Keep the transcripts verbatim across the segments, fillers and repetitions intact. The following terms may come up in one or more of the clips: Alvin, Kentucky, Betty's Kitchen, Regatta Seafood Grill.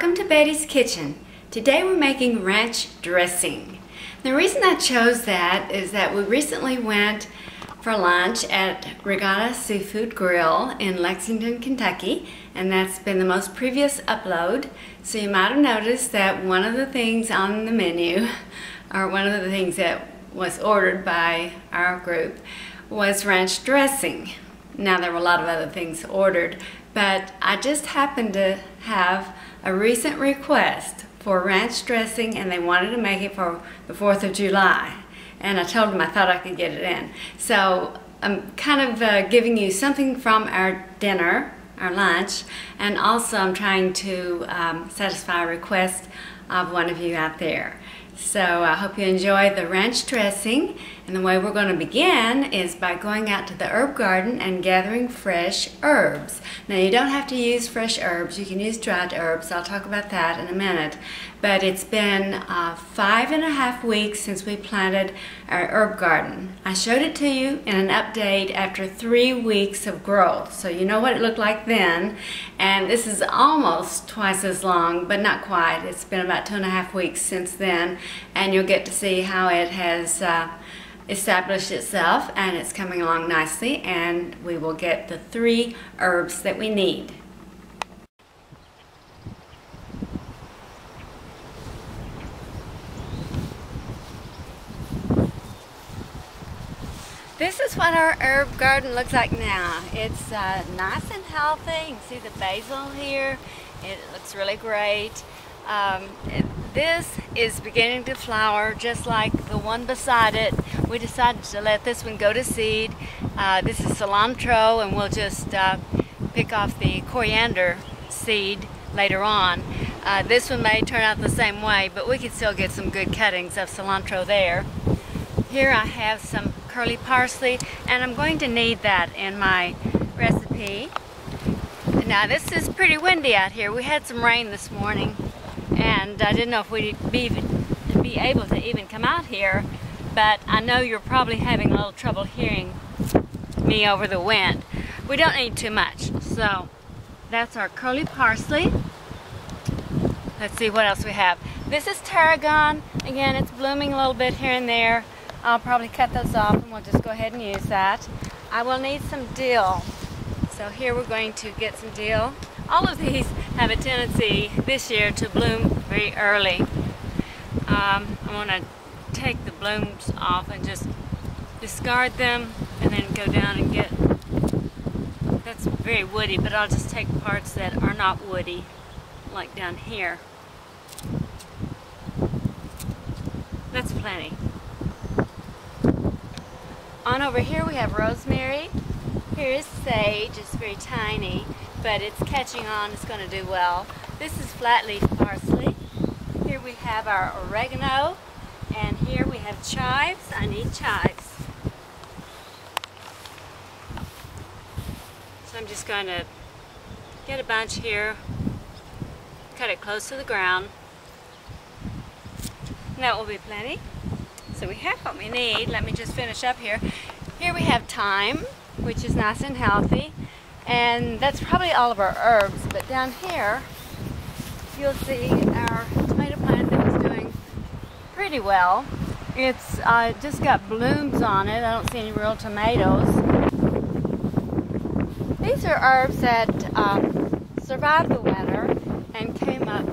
Welcome to Betty's Kitchen. Today we're making ranch dressing. The reason I chose that is that we recently went for lunch at Regatta Seafood Grill in Lexington, Kentucky, and that's been the most previous upload. So you might have noticed that one of the things on the menu, or one of the things that was ordered by our group, was ranch dressing. Now there were a lot of other things ordered, but I just happened to have a recent request for ranch dressing, and they wanted to make it for the fourth of July, and I told them I thought I could get it in. So I'm kind of uh, giving you something from our dinner, our lunch, and also I'm trying to um, satisfy a request of one of you out there. So I hope you enjoy the ranch dressing, and the way we're going to begin is by going out to the herb garden and gathering fresh herbs. Now you don't have to use fresh herbs, you can use dried herbs, I'll talk about that in a minute. But it's been uh, five and a half weeks since we planted our herb garden. I showed it to you in an update after three weeks of growth, so you know what it looked like then, and this is almost twice as long, but not quite. It's been about two and a half weeks since then, and you'll get to see how it has uh, established itself, and it's coming along nicely, and we will get the three herbs that we need. This is what our herb garden looks like now. It's uh, nice and healthy. You can see the basil here. It looks really great. Um, it, this is beginning to flower just like the one beside it. We decided to let this one go to seed. Uh, this is cilantro, and we'll just uh, pick off the coriander seed later on. Uh, this one may turn out the same way, but we could still get some good cuttings of cilantro there. Here I have some curly parsley, and I'm going to need that in my recipe. Now this is pretty windy out here. We had some rain this morning, and I didn't know if we'd be, be able to even come out here, but I know you're probably having a little trouble hearing me over the wind. We don't need too much, so that's our curly parsley. Let's see what else we have. This is tarragon. Again, it's blooming a little bit here and there. I'll probably cut those off, and we'll just go ahead and use that. I will need some dill. So here we're going to get some dill. All of these have a tendency this year to bloom very early. Um, I want to take the blooms off and just discard them, and then go down and get, that's very woody, but I'll just take parts that are not woody, like down here. That's plenty. On over here we have rosemary. Here is sage. It's very tiny, but it's catching on. It's going to do well. This is flat leaf parsley. Here we have our oregano, and here we have chives. I need chives. So I'm just going to get a bunch here, cut it close to the ground. And that will be plenty. So we have what we need. Let me just finish up here. Here we have thyme, which is nice and healthy. And that's probably all of our herbs. But down here, you'll see our tomato plant that was doing pretty well. It's uh, just got blooms on it. I don't see any real tomatoes. These are herbs that um, survived the winter and came up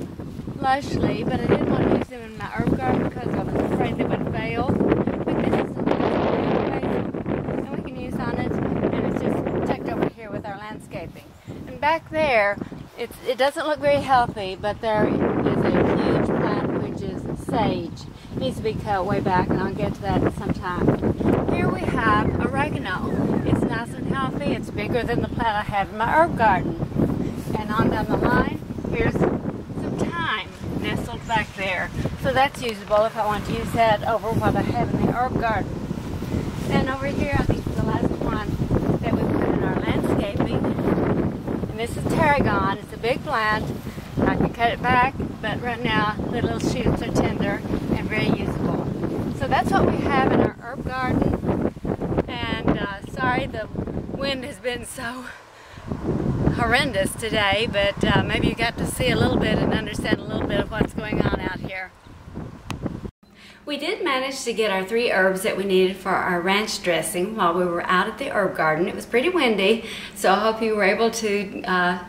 lushly, but I didn't want to use them in my herb garden because I was afraid they would fail. But this is amazing, and we can use on it, and it's just tucked over here with our landscaping. And back there, it's, it doesn't look very healthy, but there is a huge plant which is sage. It needs to be cut way back, and I'll get to that sometime. Here we have oregano. It's nice and healthy. It's bigger than the plant I have in my herb garden. And on down the line, here's nestled back there. So that's usable if I want to use that over what I have in the herb garden. And over here, I think is the last one that we put in our landscaping. And this is tarragon. It's a big plant. I can cut it back, but right now the little shoots are tender and very usable. So that's what we have in our herb garden. And uh, sorry, the wind has been so horrendous today, but uh, maybe you got to see a little bit and understand a little bit of what's going on out here. We did manage to get our three herbs that we needed for our ranch dressing while we were out at the herb garden. It was pretty windy, so I hope you were able to uh,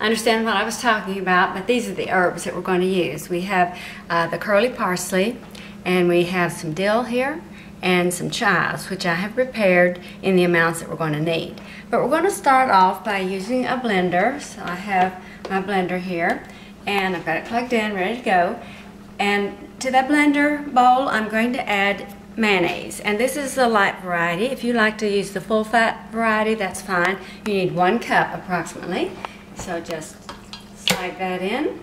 understand what I was talking about, but these are the herbs that we're going to use. We have uh, the curly parsley, and we have some dill here, and some chives, which I have prepared in the amounts that we're going to need. But we're going to start off by using a blender. So I have my blender here, and I've got it plugged in, ready to go. And to that blender bowl, I'm going to add mayonnaise, and this is the light variety. If you like to use the full fat variety, that's fine. You need one cup approximately. So just slide that in.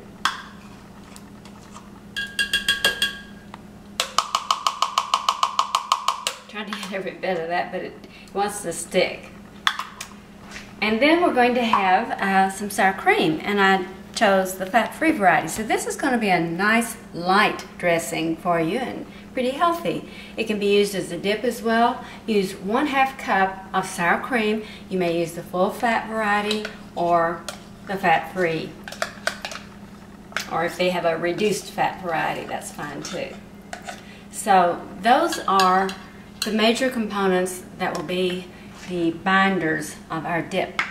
I'm trying to get every bit of that, but it wants to stick. And then we're going to have uh, some sour cream, and I chose the fat-free variety. So this is going to be a nice light dressing for you and pretty healthy. It can be used as a dip as well. Use one half cup of sour cream. You may use the full fat variety or the fat-free. Or if they have a reduced fat variety, that's fine too. So those are the major components that will be the binders of our dip,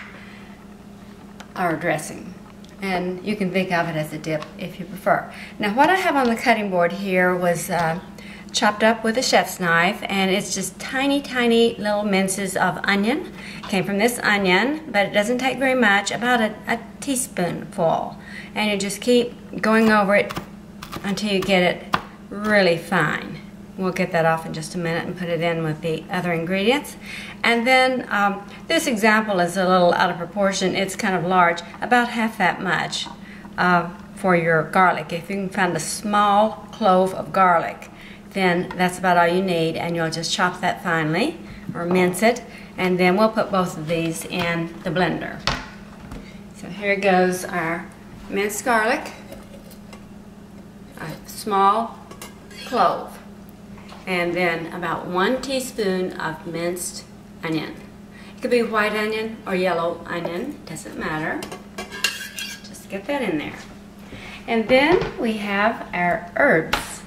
our dressing. And you can think of it as a dip if you prefer. Now what I have on the cutting board here was uh, chopped up with a chef's knife, and it's just tiny tiny little minces of onion. Came from this onion, but it doesn't take very much, about a, a teaspoonful. And you just keep going over it until you get it really fine. We'll get that off in just a minute and put it in with the other ingredients. And then um, this example is a little out of proportion. It's kind of large, about half that much uh, for your garlic. If you can find a small clove of garlic, then that's about all you need, and you'll just chop that finely or mince it, and then we'll put both of these in the blender. So here goes our minced garlic, a small clove, and then about one teaspoon of minced onion. It could be white onion or yellow onion, doesn't matter. Just get that in there. And then we have our herbs.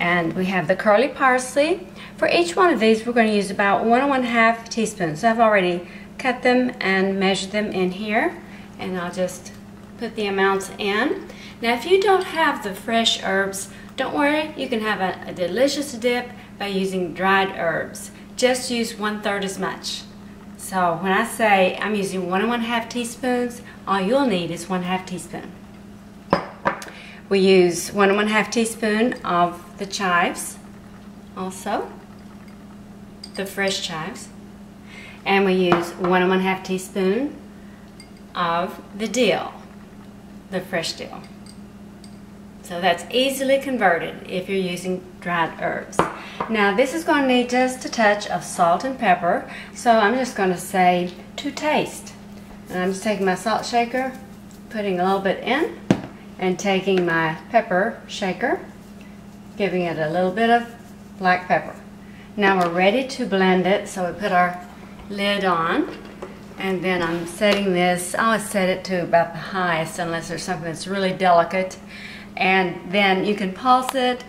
And we have the curly parsley. For each one of these, we're going to use about one and one half teaspoons. So I've already cut them and measured them in here. And I'll just put the amounts in. Now, if you don't have the fresh herbs, don't worry, you can have a, a delicious dip by using dried herbs. Just use one-third as much. So when I say I'm using one and one-half teaspoons, all you'll need is one-half teaspoon. We use one and one-half teaspoon of the chives also, the fresh chives. And we use one and one-half teaspoon of the dill, the fresh dill. So that's easily converted if you're using dried herbs. Now this is going to need just a touch of salt and pepper, so I'm just going to say to taste. And I'm just taking my salt shaker, putting a little bit in, and taking my pepper shaker, giving it a little bit of black pepper. Now we're ready to blend it, so we put our lid on. And then I'm setting this, I always set it to about the highest unless there's something that's really delicate. And then you can pulse it.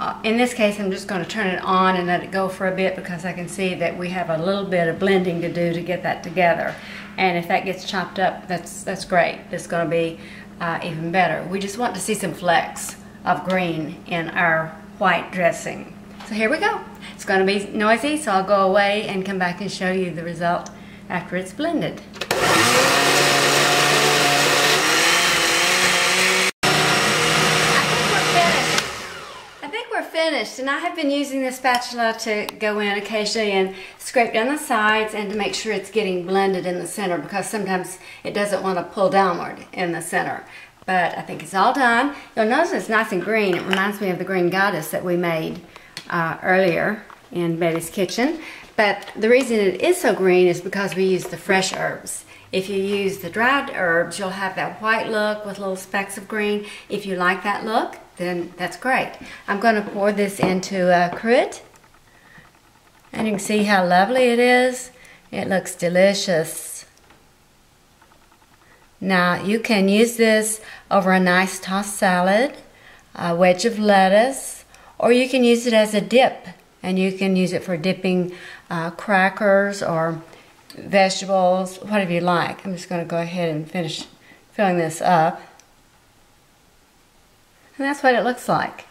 Uh, in this case, I'm just going to turn it on and let it go for a bit, because I can see that we have a little bit of blending to do to get that together. And if that gets chopped up, that's that's great. It's going to be uh, even better. We just want to see some flecks of green in our white dressing. So here we go. It's going to be noisy, so I'll go away and come back and show you the result after it's blended. Finished, and I have been using this spatula to go in occasionally and scrape down the sides and to make sure it's getting blended in the center, because sometimes it doesn't want to pull downward in the center. But I think it's all done. You'll notice it's nice and green. It reminds me of the green goddess that we made uh, earlier in Betty's Kitchen. But the reason it is so green is because we use the fresh herbs. If you use the dried herbs, you'll have that white look with little specks of green. If you like that look, then that's great. I'm going to pour this into a cruet, and you can see how lovely it is. It looks delicious. Now you can use this over a nice tossed salad, a wedge of lettuce, or you can use it as a dip, and you can use it for dipping uh, crackers or vegetables, whatever you like. I'm just going to go ahead and finish filling this up. And that's what it looks like.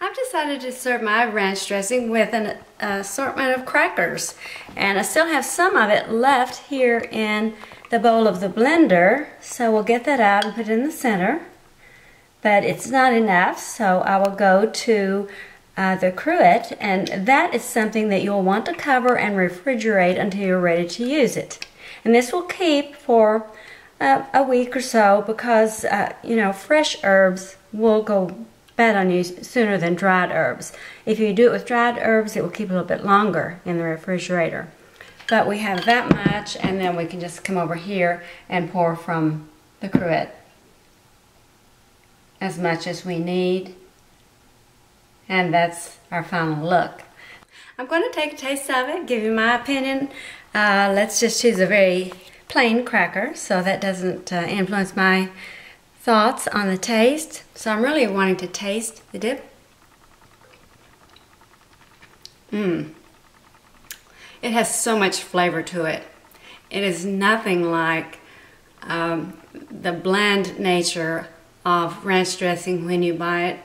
I've decided to serve my ranch dressing with an assortment of crackers, and I still have some of it left here in the bowl of the blender, so we'll get that out and put it in the center. But it's not enough, so I will go to uh, the cruet, and that is something that you'll want to cover and refrigerate until you're ready to use it. And this will keep for uh, a week or so, because uh, you know, fresh herbs will go bad on you sooner than dried herbs. If you do it with dried herbs, it will keep a little bit longer in the refrigerator. But we have that much, and then we can just come over here and pour from the cruet as much as we need. And that's our final look. I'm going to take a taste of it, give you my opinion. Uh, let's just choose a very plain cracker so that doesn't uh, influence my thoughts on the taste. So I'm really wanting to taste the dip. Mmm. It has so much flavor to it. It is nothing like um, the bland nature of ranch dressing when you buy it,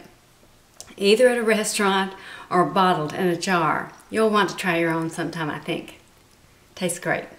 either at a restaurant or bottled in a jar. You'll want to try your own sometime, I think. Tastes great.